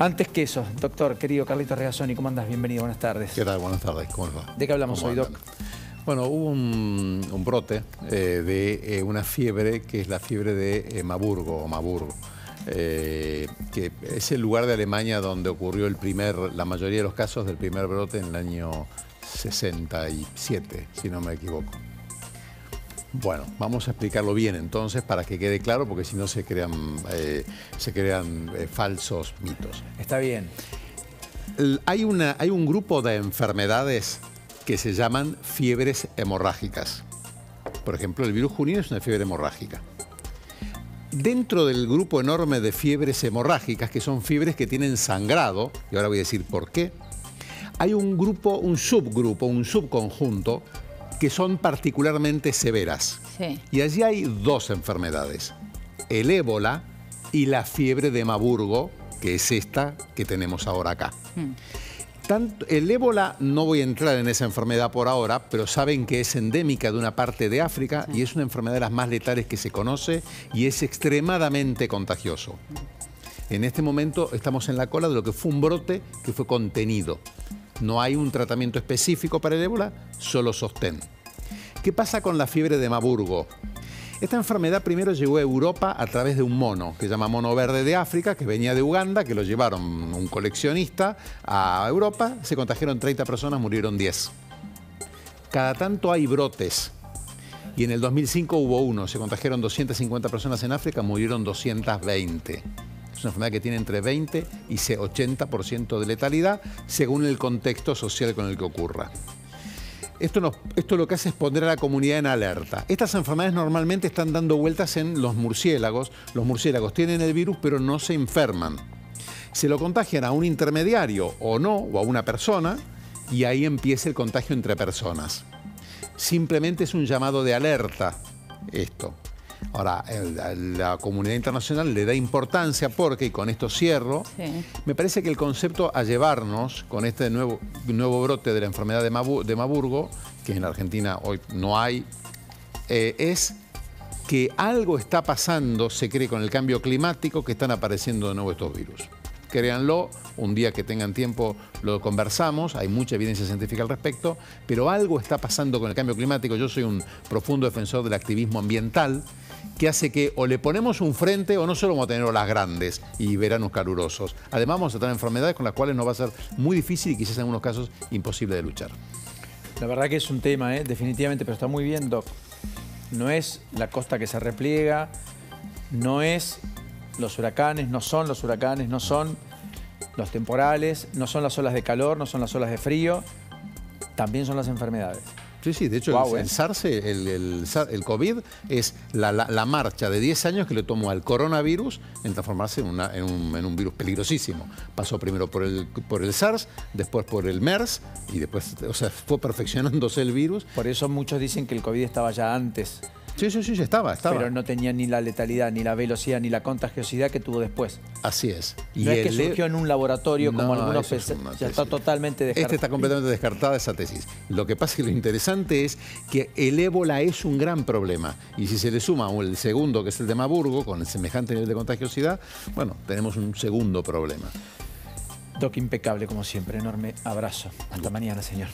Antes que eso, doctor, querido Carlito Regazzoni, ¿cómo andas? Bienvenido, buenas tardes. ¿Qué tal? Buenas tardes, ¿cómo va? ¿De qué hablamos hoy, Doc? Bueno, hubo un brote de una fiebre que es la fiebre de Marburgo, que es el lugar de Alemania donde ocurrió la mayoría de los casos del primer brote en el año 67, si no me equivoco. Bueno, vamos a explicarlo bien entonces para que quede claro, porque si no se crean, falsos mitos. Está bien. Hay un grupo de enfermedades que se llaman fiebres hemorrágicas. Por ejemplo, el virus junino es una fiebre hemorrágica. Dentro del grupo enorme de fiebres hemorrágicas, que son fiebres que tienen sangrado, y ahora voy a decir por qué, hay un grupo, un subconjunto, que son particularmente severas. Sí. Y allí hay dos enfermedades, el ébola y la fiebre de Marburgo, que es esta que tenemos ahora acá. Mm. El ébola, no voy a entrar en esa enfermedad por ahora, pero saben que es endémica de una parte de África, sí, y es una enfermedad de las más letales que se conoce y es extremadamente contagioso. En este momento estamos en la cola de lo que fue un brote que fue contenido. No hay un tratamiento específico para el ébola, solo sostén. ¿Qué pasa con la fiebre de Marburgo? Esta enfermedad primero llegó a Europa a través de un mono, que se llama Mono Verde de África, que venía de Uganda, que lo llevaron un coleccionista a Europa, se contagiaron 30 personas, murieron 10. Cada tanto hay brotes, y en el 2005 hubo uno, se contagiaron 250 personas en África, murieron 220. Es una enfermedad que tiene entre 20 y 80% de letalidad, según el contexto social con el que ocurra. Esto lo que hace es poner a la comunidad en alerta. Estas enfermedades normalmente están dando vueltas en los murciélagos. Los murciélagos tienen el virus, pero no se enferman. Se lo contagian a un intermediario o no, o a una persona, y ahí empieza el contagio entre personas. Simplemente es un llamado de alerta esto. Ahora, la comunidad internacional le da importancia porque, y con esto cierro, sí, me parece que el concepto a llevarnos con este nuevo brote de la enfermedad de Marburgo, que en la Argentina hoy no hay, es que algo está pasando, se cree, con el cambio climático, que están apareciendo de nuevo estos virus. Créanlo, un día que tengan tiempo lo conversamos, hay mucha evidencia científica al respecto, pero algo está pasando con el cambio climático. Yo soy un profundo defensor del activismo ambiental, que hace que o le ponemos un frente o no solo vamos a tener olas grandes y veranos calurosos. Además vamos a tener enfermedades con las cuales nos va a ser muy difícil y quizás en algunos casos imposible de luchar. La verdad que es un tema, definitivamente, pero está muy bien, Doc. No es la costa que se repliega, no es los huracanes, no son los huracanes, no son los temporales, no son las olas de calor, no son las olas de frío, también son las enfermedades. Sí, sí, de hecho, wow, el SARS, el COVID, es la marcha de 10 años que le tomó al coronavirus en transformarse en un virus peligrosísimo. Pasó primero por el SARS, después por el MERS, y después, o sea, fue perfeccionándose el virus. Por eso muchos dicen que el COVID estaba ya antes. Sí, sí, sí, estaba. Pero no tenía ni la letalidad, ni la velocidad, ni la contagiosidad que tuvo después. Así es. Y no es que surgió en un laboratorio, no, como algunos pensaban. Ya está totalmente descartada. Está completamente descartada esa tesis. Lo que pasa es que lo interesante es que el ébola es un gran problema. Y si se le suma el segundo, que es el de Marburgo, con el semejante nivel de contagiosidad, bueno, tenemos un segundo problema. Doc, impecable como siempre. Enorme abrazo. Hasta mañana, señor.